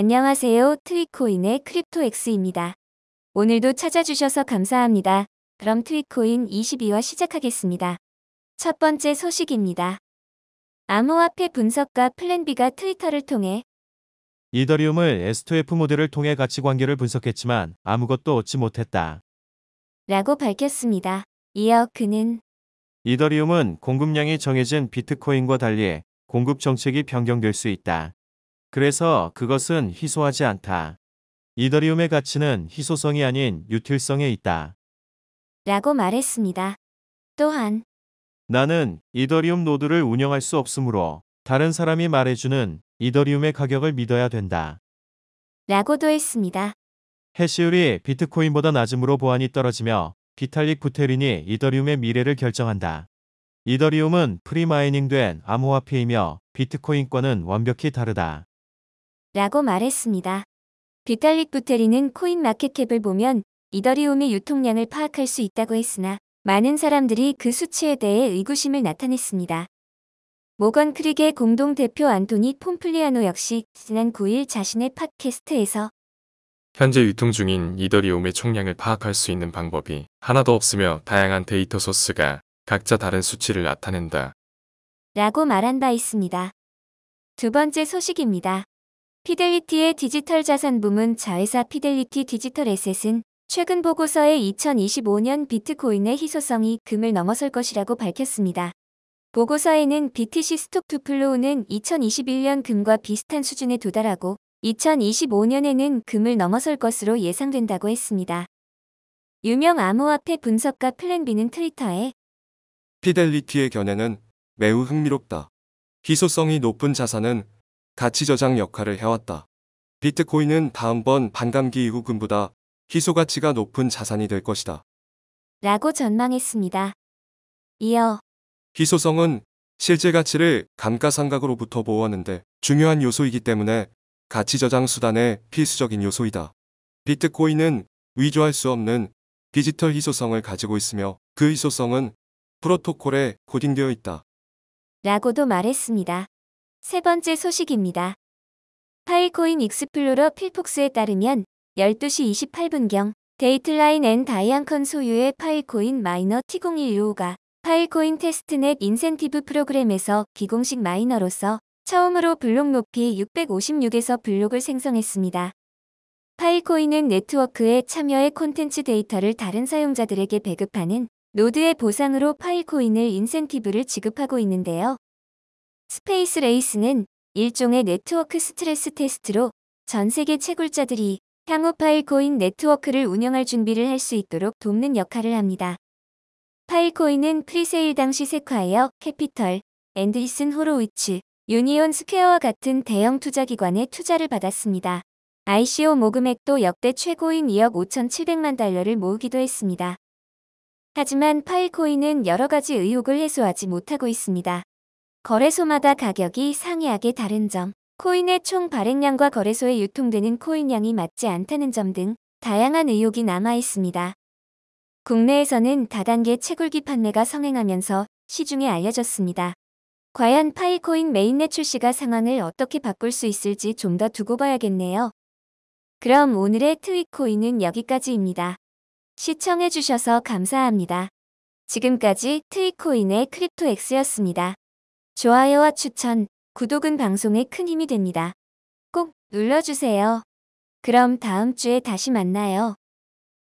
안녕하세요. 트윗코인의 크립토엑스입니다. 오늘도 찾아주셔서 감사합니다. 그럼 트윗코인 22화 시작하겠습니다. 첫 번째 소식입니다. 암호화폐 분석가 플랜B가 트위터를 통해 이더리움을 S2F 모델을 통해 가치관계를 분석했지만 아무것도 얻지 못했다 라고 밝혔습니다. 이어 그는 이더리움은 공급량이 정해진 비트코인과 달리 공급 정책이 변경될 수 있다. 그래서 그것은 희소하지 않다. 이더리움의 가치는 희소성이 아닌 유틸성에 있다 라고 말했습니다. 또한 나는 이더리움 노드를 운영할 수 없으므로 다른 사람이 말해주는 이더리움의 가격을 믿어야 된다 라고도 했습니다. 해시율이 비트코인보다 낮음으로 보안이 떨어지며 비탈릭 부테린이 이더리움의 미래를 결정한다. 이더리움은 프리마이닝된 암호화폐이며 비트코인과는 완벽히 다르다 라고 말했습니다. 비탈릭 부테린은 코인마켓캡을 보면 이더리움의 유통량을 파악할 수 있다고 했으나 많은 사람들이 그 수치에 대해 의구심을 나타냈습니다. 모건 크릭의 공동대표 안토니 폼플리아노 역시 지난 9일 자신의 팟캐스트에서 현재 유통 중인 이더리움의 총량을 파악할 수 있는 방법이 하나도 없으며 다양한 데이터 소스가 각자 다른 수치를 나타낸다 라고 말한 바 있습니다. 두 번째 소식입니다. 피델리티의 디지털 자산 부문 자회사 피델리티 디지털 에셋은 최근 보고서에 2025년 비트코인의 희소성이 금을 넘어설 것이라고 밝혔습니다. 보고서에는 BTC 스톡 투플로우는 2021년 금과 비슷한 수준에 도달하고 2025년에는 금을 넘어설 것으로 예상된다고 했습니다. 유명 암호화폐 분석가 플랜B는 트위터에 피델리티의 견해는 매우 흥미롭다. 희소성이 높은 자산은 가치 저장 역할을 해왔다. 비트코인은 다음번 반감기 이후 금보다 희소가치가 높은 자산이 될 것이다 라고 전망했습니다. 이어 희소성은 실제 가치를 감가상각으로부터 보호하는데 중요한 요소이기 때문에 가치 저장 수단의 필수적인 요소이다. 비트코인은 위조할 수 없는 디지털 희소성을 가지고 있으며 그 희소성은 프로토콜에 코딩되어 있다 라고도 말했습니다. 세 번째 소식입니다. 파일코인 익스플로러 필폭스에 따르면 12시 28분경 데이트라인 앤 다이안컨 소유의 파일코인 마이너 T0115가 파일코인 테스트넷 인센티브 프로그램에서 비공식 마이너로서 처음으로 블록 높이 656에서 블록을 생성했습니다. 파일코인은 네트워크에 참여해 콘텐츠 데이터를 다른 사용자들에게 배급하는 노드의 보상으로 파일코인을 인센티브를 지급하고 있는데요. 스페이스 레이스는 일종의 네트워크 스트레스 테스트로 전 세계 채굴자들이 향후 파일코인 네트워크를 운영할 준비를 할 수 있도록 돕는 역할을 합니다. 파일코인은 프리세일 당시 세콰이어 캐피털, 앤드리슨 호로위츠, 유니온 스퀘어와 같은 대형 투자기관의 투자를 받았습니다. ICO 모금액도 역대 최고인 2억 5,700만 달러를 모으기도 했습니다. 하지만 파일코인은 여러 가지 의혹을 해소하지 못하고 있습니다. 거래소마다 가격이 상이하게 다른 점, 코인의 총 발행량과 거래소에 유통되는 코인량이 맞지 않다는 점 등 다양한 의혹이 남아있습니다. 국내에서는 다단계 채굴기 판매가 성행하면서 시중에 알려졌습니다. 과연 파일코인 메인넷 출시가 상황을 어떻게 바꿀 수 있을지 좀 더 두고 봐야겠네요. 그럼 오늘의 트윗코인은 여기까지입니다. 시청해주셔서 감사합니다. 지금까지 트윗코인의 크립토엑스였습니다. 좋아요와 추천, 구독은 방송에 큰 힘이 됩니다. 꼭 눌러주세요. 그럼 다음 주에 다시 만나요.